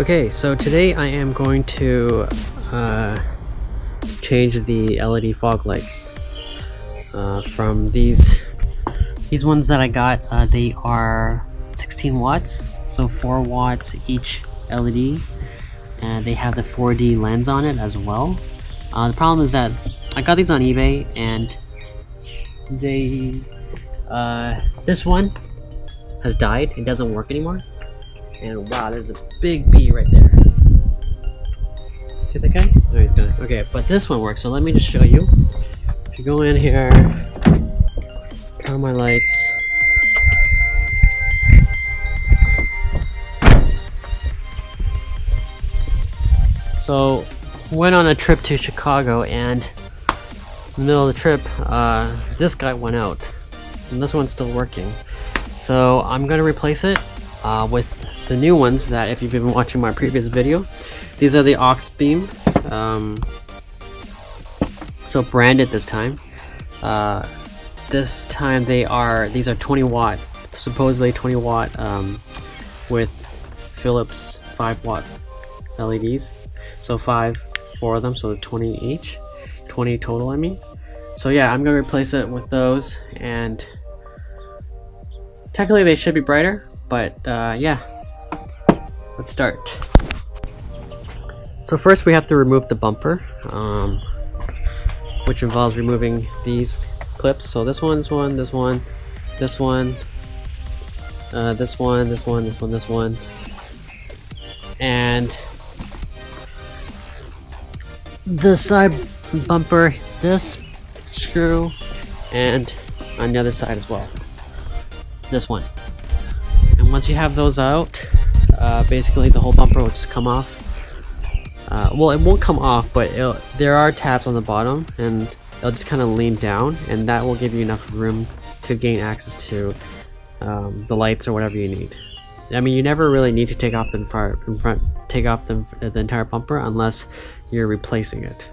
Okay, so today I am going to change the LED fog lights from these ones that I got. They are 16 watts, so 4 watts each LED, and they have the 4D lens on it as well. The problem is that I got these on eBay, and they this one has died. It doesn't work anymore. And wow, there's a big bee right there. See that guy? No, he's gone. Okay, but this one works, so let me just show you. If you go in here, on my lights. So, went on a trip to Chicago, and in the middle of the trip, this guy went out. And this one's still working. So, I'm gonna replace it with the new ones that, if you've been watching my previous video, these are the Auxbeam, so branded this time. This time these are 20 watt, supposedly 20 watt with Philips 5 watt LEDs. So 4 of them, so 20 each, 20 total I mean. So yeah, I'm gonna replace it with those, and technically they should be brighter, but yeah. Let's start. So first we have to remove the bumper, which involves removing these clips. So this one's one, this one, this one, this one, this one, this one, this one, and the side bumper, this screw, and on the other side as well, this one. And once you have those out, basically the whole bumper will just come off. Well, it won't come off, but there are tabs on the bottom, and it'll just kind of lean down, and that will give you enough room to gain access to the lights or whatever you need. I mean, you never really need to take off the entire bumper unless you're replacing it.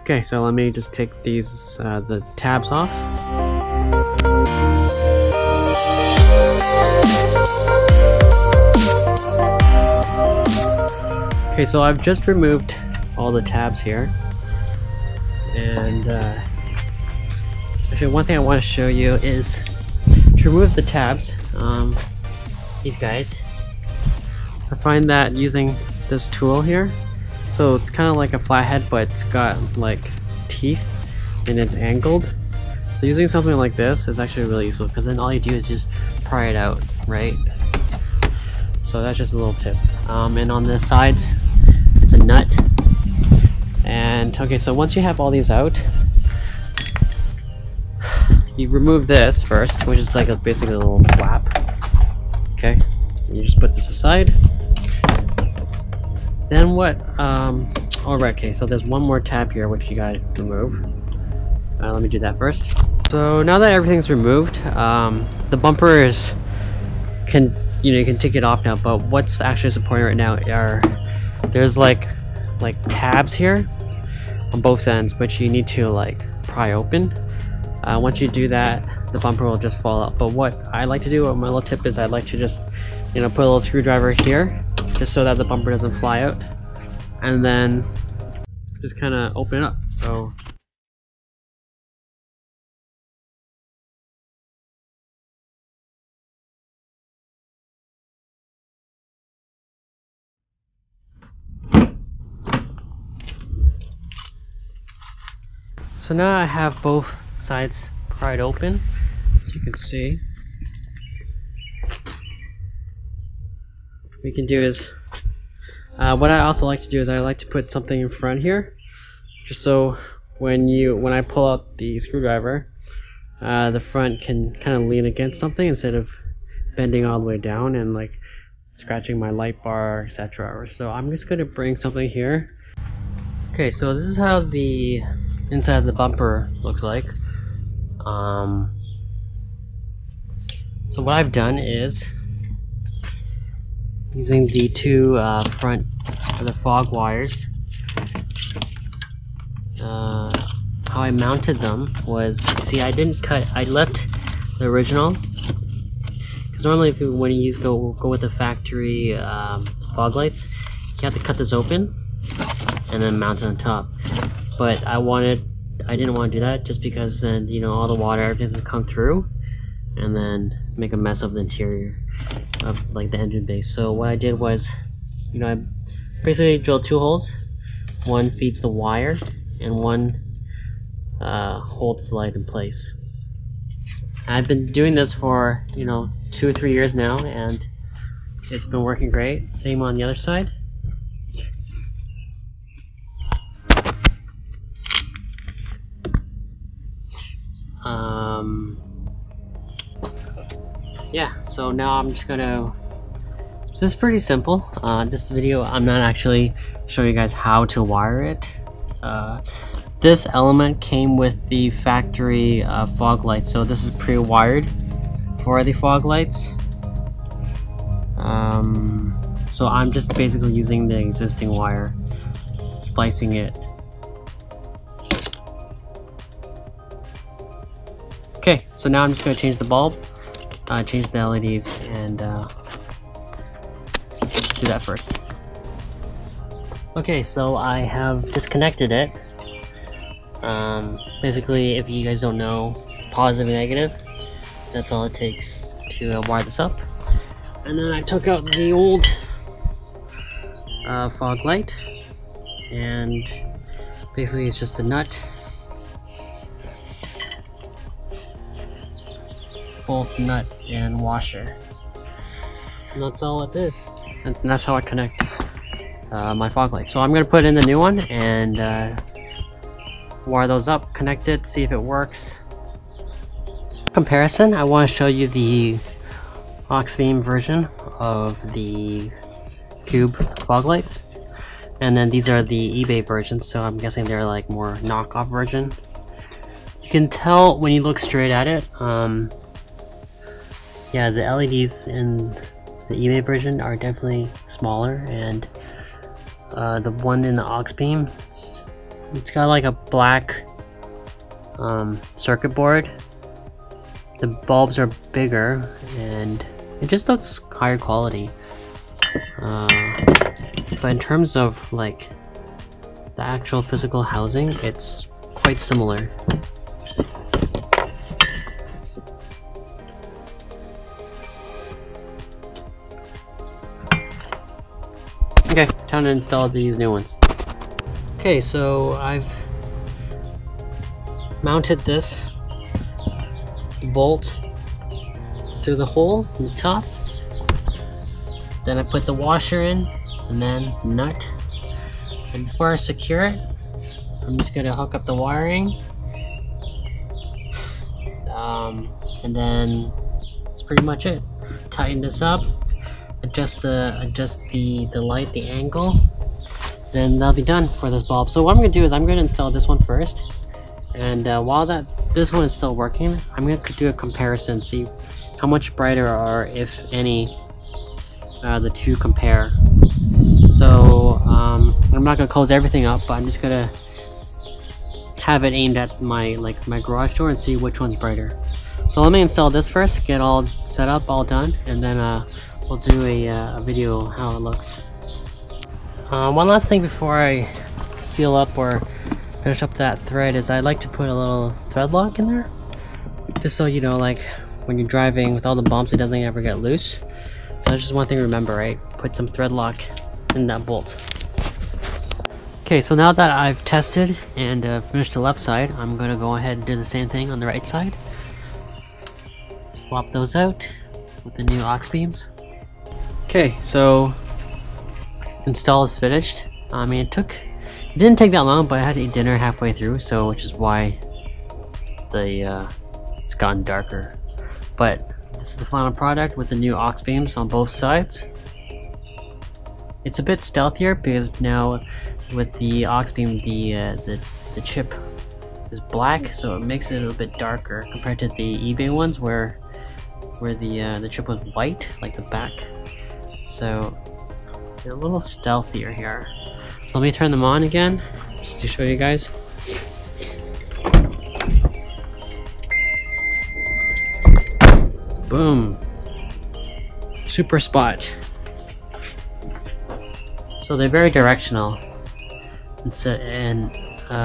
Okay, so let me just take these the tabs off. Okay, so I've just removed all the tabs here, and actually one thing I want to show you is to remove the tabs, these guys. I find that using this tool here, so it's kind of like a flathead, but it's got like teeth and it's angled. So using something like this is actually really useful, because then all you do is just pry it out, right? So that's just a little tip. And on the sides, it's a nut. And okay, so once you have all these out, you remove this first, which is like basically a little flap. Okay, you just put this aside. Then what? Alright, okay, so there's one more tab here which you gotta remove. Let me do that first. So now that everything's removed, the bumper is you can take it off now, but what's actually supporting right now are there's like tabs here on both ends, which you need to like pry open. Once you do that, the bumper will just fall out. But what I like to do, my little tip is, I like to just put a little screwdriver here just so that the bumper doesn't fly out, and then just kind of open it up. So now I have both sides pried open, as you can see. What we can do is, what I also like to do is I like to put something in front here, just so when I pull out the screwdriver, the front can kind of lean against something instead of bending all the way down and like scratching my light bar, etc. So I'm just going to bring something here. Okay, so this is how the inside the bumper looks like. So what I've done is, using the two front of the fog wires, how I mounted them was, see, I didn't cut, I left the original, because normally when you go with the factory fog lights, you have to cut this open and then mount it on top. But I didn't want to do that, just because then, you know, all the water, everything's gonna come through and then make a mess of the interior of like the engine base. So what I did was, you know, I basically drilled two holes. One feeds the wire and one holds the light in place. I've been doing this for, you know, 2 or 3 years now, and it's been working great. Same on the other side. Yeah, so now I'm just gonna, this is pretty simple. This video, I'm not actually showing you guys how to wire it. This element came with the factory fog lights, so this is pre-wired for the fog lights. So I'm just basically using the existing wire, splicing it. Okay, so now I'm just gonna change the bulb, change the LEDs, and let's do that first. Okay, so I have disconnected it. Basically, if you guys don't know, positive and negative, that's all it takes to wire this up. And then I took out the old fog light, and basically it's just a nut. Both nut and washer. And that's all it is. And that's how I connect my fog light. So I'm going to put in the new one and wire those up, connect it, see if it works. Comparison, I want to show you the Auxbeam version of the cube fog lights, and then these are the eBay versions, so I'm guessing they're like more knockoff version. You can tell when you look straight at it. Yeah, the LEDs in the eBay version are definitely smaller, and the one in the Auxbeam, it's got like a black circuit board. The bulbs are bigger and it just looks higher quality, but in terms of like the actual physical housing, it's quite similar. Okay, time to install these new ones. Okay, so I've mounted this bolt through the hole in the top, then I put the washer in, and then nut. And before I secure it, I'm just going to hook up the wiring, and then that's pretty much it. Tighten this up, adjust the light, the angle, then that'll be done for this bulb. So what I'm going to do is I'm going to install this one first, and while this one is still working, I'm going to do a comparison, see how much brighter, or if any, the two compare. So I'm not going to close everything up, but I'm just going to have it aimed at my garage door and see which one's brighter. So let me install this first, get all set up, all done, and then we'll do a video how it looks. One last thing before I seal up or finish up that thread is I like to put a little thread lock in there, just so you know, like when you're driving with all the bumps, it doesn't ever get loose. So that's just one thing to remember, right? Put some thread lock in that bolt. Okay, so now that I've tested and finished the left side, I'm gonna go ahead and do the same thing on the right side. Swap those out with the new Auxbeams. Okay, so install is finished. I mean, it didn't take that long, but I had to eat dinner halfway through, so which is why it's gotten darker. But this is the final product with the new Auxbeams on both sides. It's a bit stealthier because now with the Auxbeam, the chip is black, so it makes it a little bit darker compared to the eBay ones where the chip was white, like the back. So they're a little stealthier here. So let me turn them on again, just to show you guys. Boom. Super spot. So they're very directional. It's a, and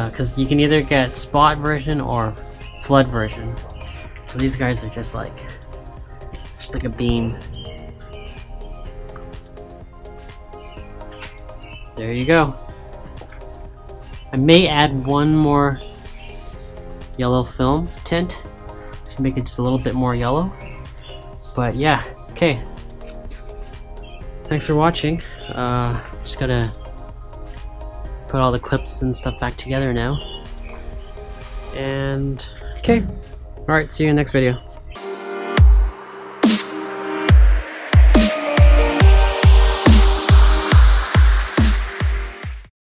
because you can either get spot version or flood version. So these guys are just like a beam. There you go. I may add one more yellow film tint, just to make it just a little bit more yellow. But yeah, okay. Thanks for watching. Just gotta put all the clips and stuff back together now. And okay, all right. See you in the next video.